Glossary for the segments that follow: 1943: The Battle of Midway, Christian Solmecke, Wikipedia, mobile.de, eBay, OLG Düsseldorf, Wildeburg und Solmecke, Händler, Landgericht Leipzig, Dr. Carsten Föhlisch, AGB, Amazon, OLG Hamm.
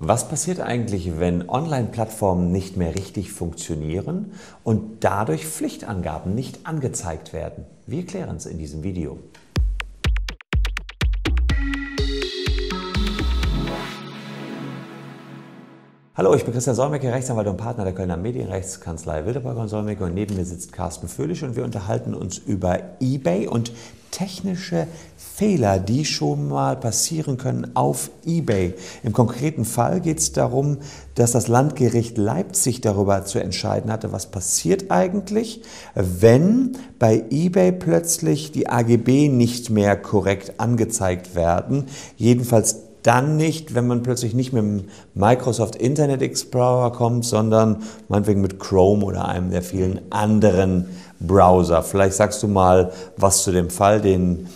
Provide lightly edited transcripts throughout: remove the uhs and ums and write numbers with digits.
Was passiert eigentlich, wenn Online-Plattformen nicht mehr richtig funktionieren und dadurch Pflichtangaben nicht angezeigt werden? Wir klären es in diesem Video. Hallo, ich bin Christian Solmecke, Rechtsanwalt und Partner der Kölner Medienrechtskanzlei Wildeburg und Solmecke, und neben mir sitzt Carsten Föhlisch, und wir unterhalten uns über eBay und technische Fehler, die schon mal passieren können auf eBay. Im konkreten Fall geht es darum, dass das Landgericht Leipzig darüber zu entscheiden hatte, was passiert eigentlich, wenn bei eBay plötzlich die AGB nicht mehr korrekt angezeigt werden, jedenfalls dann nicht, wenn man plötzlich nicht mit dem Microsoft Internet Explorer kommt, sondern meinetwegen mit Chrome oder einem der vielen anderen Browser. Vielleicht sagst du mal was zu dem Fall, den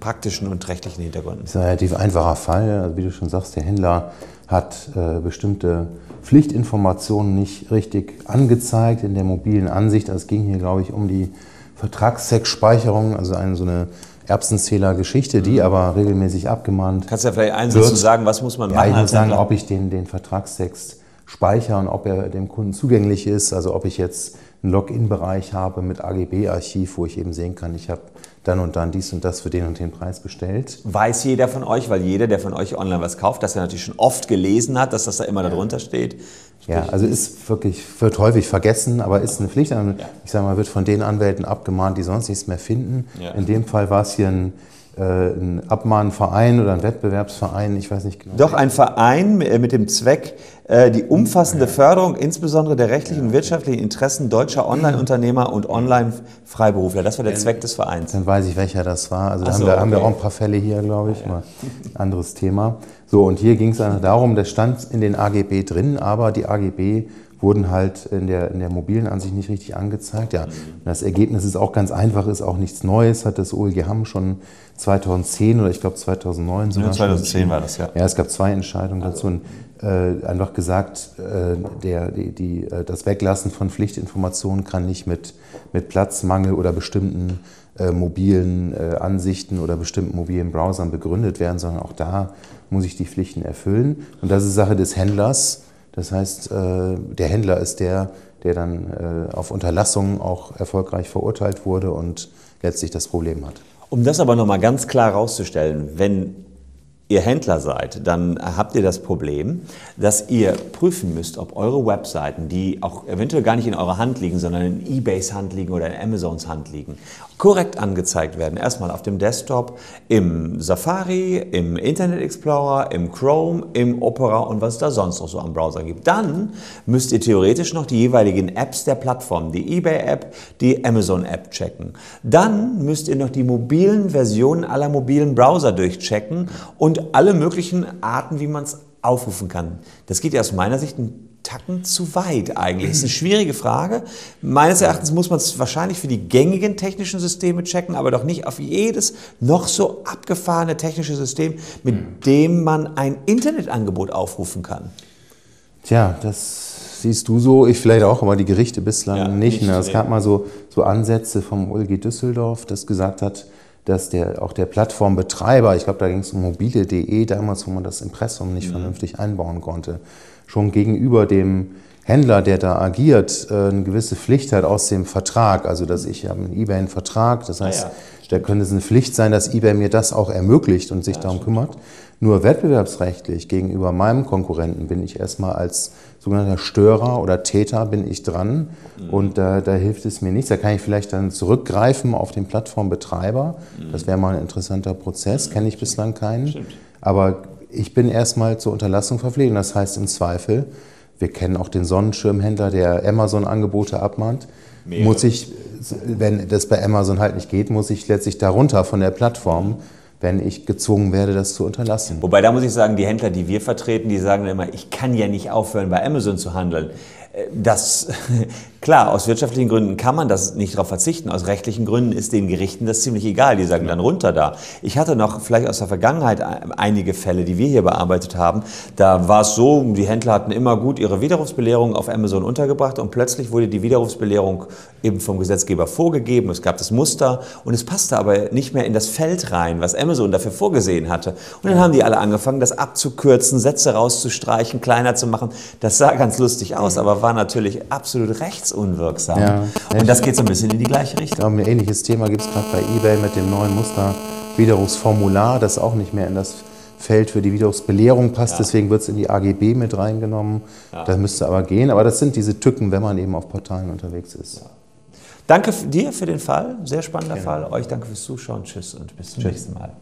praktischen und rechtlichen Hintergründen. Das ist ein relativ einfacher Fall. Also wie du schon sagst, der Händler hat bestimmte Pflichtinformationen nicht richtig angezeigt in der mobilen Ansicht. Also es ging hier, glaube ich, um die Vertragstextspeicherung, also so eine Erbsenzähler-Geschichte, die aber regelmäßig abgemahnt. Kannst du ja vielleicht einen Satz zu sagen, was muss man machen? Ich muss sagen, ob ich den Vertragstext speichere und ob er dem Kunden zugänglich ist, also ob ich jetzt einen Login-Bereich habe mit AGB-Archiv, wo ich eben sehen kann, ich habe dann und dann dies und das für den und den Preis bestellt. Weiß jeder von euch, weil jeder, der von euch online was kauft, dass er natürlich schon oft gelesen hat, dass das da immer darunter steht. Ja, also wird häufig vergessen, aber ist eine Pflicht. Ich sage mal, wird von den Anwälten abgemahnt, die sonst nichts mehr finden. Ja. In dem Fall war es hier ein Abmahnverein oder ein Wettbewerbsverein, ich weiß nicht genau. Doch, ein Verein mit dem Zweck, die umfassende Förderung insbesondere der rechtlichen und wirtschaftlichen Interessen deutscher Online-Unternehmer und Online-Freiberufler. Das war der Zweck des Vereins. Dann weiß ich, welcher das war. Also haben wir auch ein paar Fälle hier, glaube ich. Mal anderes Thema. So, und hier ging es darum, das stand in den AGB drin, aber die AGB wurden halt in der mobilen Ansicht nicht richtig angezeigt. Ja, das Ergebnis ist auch ganz einfach, ist auch nichts Neues, hat das OLG Hamm schon 2010 oder ich glaube 2009 sogar. 2010 war das, ja. Ja, es gab zwei Entscheidungen dazu. Und, einfach gesagt, das Weglassen von Pflichtinformationen kann nicht mit Platzmangel oder bestimmten mobilen Ansichten oder bestimmten mobilen Browsern begründet werden, sondern auch da muss ich die Pflichten erfüllen. Und das ist Sache des Händlers. Das heißt, der Händler ist der dann auf Unterlassung auch erfolgreich verurteilt wurde und letztlich das Problem hat. Um das aber nochmal ganz klar herauszustellen, wenn ihr Händler seid, dann habt ihr das Problem, dass ihr prüfen müsst, ob eure Webseiten, die auch eventuell gar nicht in eurer Hand liegen, sondern in eBays Hand liegen oder in Amazons Hand liegen, korrekt angezeigt werden. Erstmal auf dem Desktop, im Safari, im Internet Explorer, im Chrome, im Opera und was es da sonst noch so am Browser gibt. Dann müsst ihr theoretisch noch die jeweiligen Apps der Plattform, die eBay-App, die Amazon-App checken. Dann müsst ihr noch die mobilen Versionen aller mobilen Browser durchchecken und alle möglichen Arten, wie man es aufrufen kann. Das geht ja aus meiner Sicht einen Tacken zu weit eigentlich. Das ist eine schwierige Frage. Meines Erachtens muss man es wahrscheinlich für die gängigen technischen Systeme checken, aber doch nicht auf jedes noch so abgefahrene technische System, mit dem man ein Internetangebot aufrufen kann. Tja, das siehst du so, ich vielleicht auch, aber die Gerichte bislang nicht. Ne? Es gab mal so Ansätze vom OLG Düsseldorf, das gesagt hat, dass auch der Plattformbetreiber, ich glaube, da ging es um mobile.de damals, wo man das Impressum nicht vernünftig einbauen konnte, schon gegenüber dem Händler, der da agiert, eine gewisse Pflicht hat aus dem Vertrag. Also, dass ich habe mit eBay einen Vertrag, das heißt, da könnte es eine Pflicht sein, dass eBay mir das auch ermöglicht und sich darum kümmert. Nur wettbewerbsrechtlich gegenüber meinem Konkurrenten bin ich erstmal als sogenannter Störer oder Täter bin ich dran und da hilft es mir nichts. Da kann ich vielleicht dann zurückgreifen auf den Plattformbetreiber. Das wäre mal ein interessanter Prozess, kenne ich bislang keinen. Stimmt. Aber ich bin erstmal zur Unterlassung verpflichtet. Das heißt im Zweifel, wir kennen auch den Sonnenschirmhändler, der Amazon-Angebote abmahnt. Mega. Muss ich, wenn das bei Amazon halt nicht geht, muss ich letztlich darunter von der Plattform, wenn ich gezwungen werde, das zu unterlassen. Wobei, da muss ich sagen, die Händler, die wir vertreten, die sagen immer, ich kann ja nicht aufhören, bei Amazon zu handeln. Das Klar, aus wirtschaftlichen Gründen kann man das nicht darauf verzichten. Aus rechtlichen Gründen ist den Gerichten das ziemlich egal. Die sagen dann runter da. Ich hatte noch vielleicht aus der Vergangenheit einige Fälle, die wir hier bearbeitet haben. Da war es so, die Händler hatten immer gut ihre Widerrufsbelehrung auf Amazon untergebracht und plötzlich wurde die Widerrufsbelehrung eben vom Gesetzgeber vorgegeben. Es gab das Muster und es passte aber nicht mehr in das Feld rein, was Amazon dafür vorgesehen hatte. Und dann haben die alle angefangen, das abzukürzen, Sätze rauszustreichen, kleiner zu machen. Das sah ganz lustig aus, aber war natürlich absolut rechtsunwirksam. Ja, und das geht so ein bisschen in die gleiche Richtung. Ein ähnliches Thema gibt es gerade bei eBay mit dem neuen Musterwiderrufsformular, das auch nicht mehr in das Feld für die Widerrufsbelehrung passt. Ja. Deswegen wird es in die AGB mit reingenommen. Ja. Das müsste aber gehen. Aber das sind diese Tücken, wenn man eben auf Portalen unterwegs ist. Ja. Danke dir für den Fall. Sehr spannender Fall. Euch danke fürs Zuschauen. Tschüss und bis zum nächsten Mal.